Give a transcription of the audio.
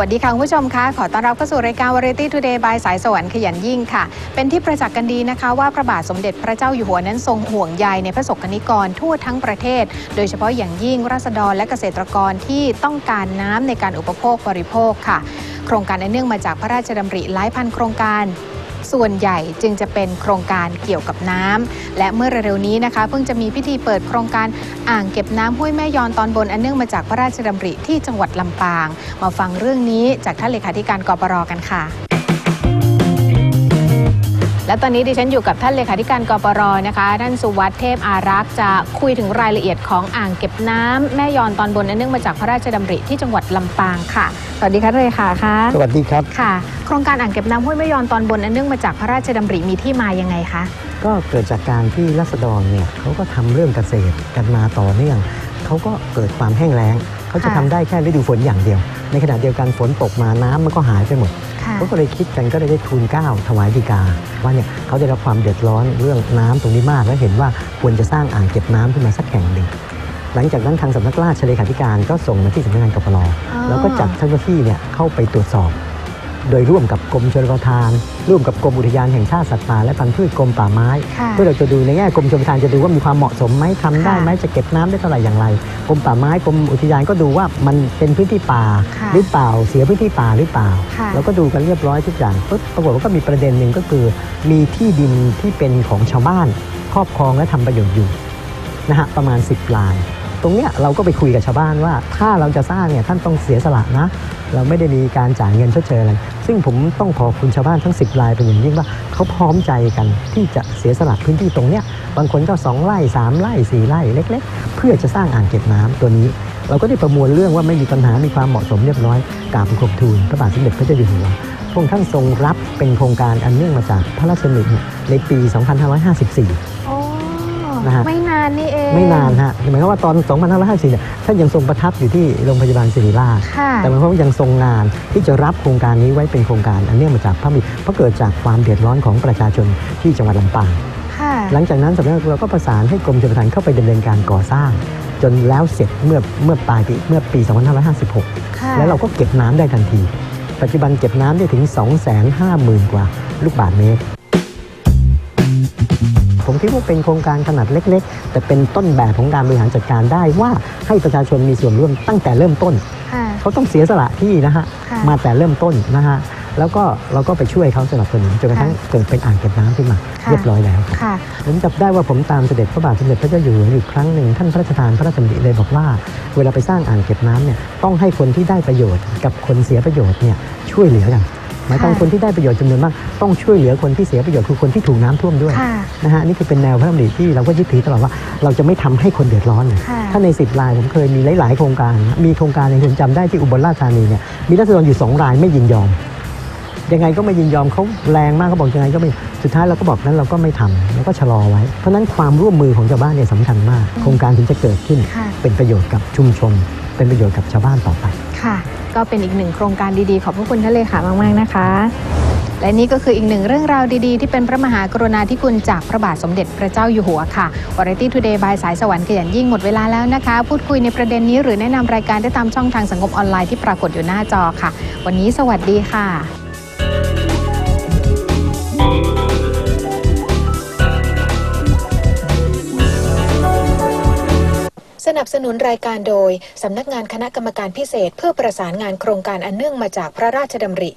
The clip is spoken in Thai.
สวัสดีค่ะคุณผู้ชมคะขอต้อนรับเข้าสู่รายการ Variety Today by สายสวรรค์ขยันยิ่งค่ะเป็นที่ประจักษ์กันดีนะคะว่าพระบาทสมเด็จพระเจ้าอยู่หัวนั้นทรงห่วงใยในพระสงฆ์นิกรทั่วทั้งประเทศโดยเฉพาะอย่างยิ่งราษฎรและเกษตรกรที่ต้องการน้ำในการอุปโภคบริโภคค่ะโครงการอันเนื่องมาจากพระราชดำริหลายพันโครงการส่วนใหญ่จึงจะเป็นโครงการเกี่ยวกับน้ำและเมื่อเร็วๆนี้นะคะเพิ่งจะมีพิธีเปิดโครงการอ่างเก็บน้ำห้วยแม่ยอนตอนบนอันเนื่องมาจากพระราชดำริที่จังหวัดลำปางมาฟังเรื่องนี้จากท่านเลขาธิการกปร.กันค่ะและตอนนี้ดิฉันอยู่กับท่านเลขาธิการกปร.นะคะท่านสุวัฒน์เทพอารักษ์จะคุยถึงรายละเอียดของอ่างเก็บน้ำแม่ยอนตอนบนอันเนื่องมาจากพระราชดำริที่จังหวัดลำปางค่ะสวัสดีค่ะเลยค่ะค่ะสวัสดีครับค่ะโครงการอ่างเก็บน้ำห้วยแม่ยอนตอนบนอันเนื่องมาจากพระราชดำริมีที่มายังไงคะก็เกิดจากการที่ราษฎรเนี่ยเขาก็ทำเรื่องเกษตรกันมาต่อเนื่องเขาก็เกิดความแห้งแล้งเขาจะทำได้แค่ฤดูฝนอย่างเดียวในขณะเดียวกันฝนตกมาน้ำมันก็หายไปหมดเขาก็เลยคิดกันก็เลยได้ทูลเกล้าถวายฎีกาว่าเนี่ยเขาได้รับความเดือดร้อนเรื่องน้ำตรงนี้มากและเห็นว่าควรจะสร้างอ่างเก็บน้ำขึ้นมาสักแห่งหนึ่งหลังจากนั้นทางสำนักราชเลขาธิการก็ส่งมาที่สำนักงานกปร.แล้วก็จัดเจ้าหน้าที่เนี่ยเข้าไปตรวจสอบโดยร่วมกับกรมชลประทานร่วมกับกรมอุทยานแห่งชาติสัตว์ป่าและพันธุ์พืชกรมป่าไม้เพื่อเราจะดูในแง่กรมชลประทานจะดูว่ามีความเหมาะสมไหมทำได้ไหมจะเก็บน้ำได้เท่าไหร่อย่างไรกรมป่าไม้กรมอุทยานก็ดูว่ามันเป็นพื้นที่ป่าหรือเปล่าเสียพื้นที่ป่าหรือเปล่าเราก็ดูกันเรียบร้อยทุกอย่างปุ๊บปรากฏว่าก็มีประเด็นหนึ่งก็คือมีที่ดินที่เป็นของชาวบ้านครอบครองและทำประโยชน์อยู่นะฮะประมาณ10ลายตรงเนี้ยเราก็ไปคุยกับชาวบ้านว่าถ้าเราจะสร้างเนี่ยท่านต้องเสียสละนะเราไม่ได้มีการจ่ายเงินชดเชยอะไรซึ่งผมต้องขอบคุณชาวบ้านทั้ง10รายเป็นอย่างยิ่งว่าเขาพร้อมใจกันที่จะเสียสละพื้นที่ตรงเนี้ยบางคนก็2ไร่3ไร่4ไร่เล็กๆเพื่อจะสร้างอ่างเก็บน้ำตัวนี้เราก็ได้ประมวลเรื่องว่าไม่มีปัญหามีความเหมาะสมเรียบร้อยกราบขอบทูลพระบาทสมเด็จพระเจ้าอยู่หัวพระองค์ท่านทรงรับเป็นโครงการอันเนื่องมาจากพระราชดำริในปี 2554ไม่นานนี่เองไม่นานฮะหมายความว่าตอน 2554 เนี่ยท่านยังทรงประทับอยู่ที่โรงพยาบาลศิริราชแต่หมายความว่ายังทรงงานที่จะรับโครงการนี้ไว้เป็นโครงการอันเนื่องมาจากพระบิดาเพราะเกิดจากความเดือดร้อนของประชาชนที่จังหวัดลำปางหลังจากนั้นสำนักงานเราก็ประสานให้กรมชลประทานเข้าไปดำเนินการก่อสร้างจนแล้วเสร็จเมื่อปลายปีเมื่อปี 2556 แล้วเราก็เก็บน้ำได้ทันทีปัจจุบันเก็บน้ำได้ถึง 250,000 กว่าลูกบาศก์เมตรผมคิดว่าเป็นโครงการขนาดเล็กๆแต่เป็นต้นแบบของการบริหารจัดการได้ว่าให้ประชาชนมีส่วนร่วมตั้งแต่เริ่มต้นเขาต้องเสียสละที่นะฮะมาแต่เริ่มต้นนะฮะแล้วก็เราก็ไปช่วยเขาสนับสนุนจนกระทั่งเกิดเป็นอ่างเก็บน้ำขึ้นมาเรียบร้อยแล้วผมจำได้ว่าผมตามเสด็จพระบาทสมเด็จพระเจ้าอยู่หัวอีกครั้งหนึ่งท่านพระราชทานพระราชดำริเลยบอกว่าเวลาไปสร้างอ่างเก็บน้ำเนี่ยต้องให้คนที่ได้ประโยชน์กับคนเสียประโยชน์เนี่ยช่วยเหลือกันหมายความคนที่ได้ประโยชน์จำนวนมากต้องช่วยเหลือคนที่เสียประโยชน์คือคนที่ถูกน้ำท่วมด้วยนะฮะนี่คือเป็นแนวพระราชดำริที่เราก็ยึดถือตลอดว่าเราจะไม่ทำให้คนเดือดร้อนถ้าใน10รายผมเคยมีหลายๆโครงการมีโครงการอย่างผมจำได้ที่อุบลราชธานีเนี่ยมีราษฎรอยู่2รายไม่ยินยอมยังไงก็ไม่ยินยอมเขาแรงมากเขาบอกยังไงก็ไม่สุดท้ายเราก็บอกนั้นเราก็ไม่ทำแล้วก็ชะลอไว้เพราะนั้นความร่วมมือของชาวบ้านเนี่ยสำคัญมากโครงการถึงจะเกิดขึ้นเป็นประโยชน์กับชุมชนเป็นประโยชน์กับชาวบ้านต่อไปค่ะก็เป็นอีกหนึ่งโครงการดีๆขอบพระคุณท่านเลขามากๆนะคะและนี่ก็คืออีกหนึ่งเรื่องราวดีๆที่เป็นพระมหากรุณาธิคุณจากพระบาทสมเด็จพระเจ้าอยู่หัวค่ะ Variety Today by สายสวรรค์ขยันยิ่งหมดเวลาแล้วนะคะพูดคุยในประเด็นนี้หรือแนะนำรายการได้ตามช่องทางสังคมออนไลน์ที่ปรากฏอยู่หน้าจอค่ะวันนี้สวัสดีค่ะสนับสนุนรายการโดยสำนักงานคณะกรรมการพิเศษเพื่อประสานงานโครงการอันเนื่องมาจากพระราชดำริ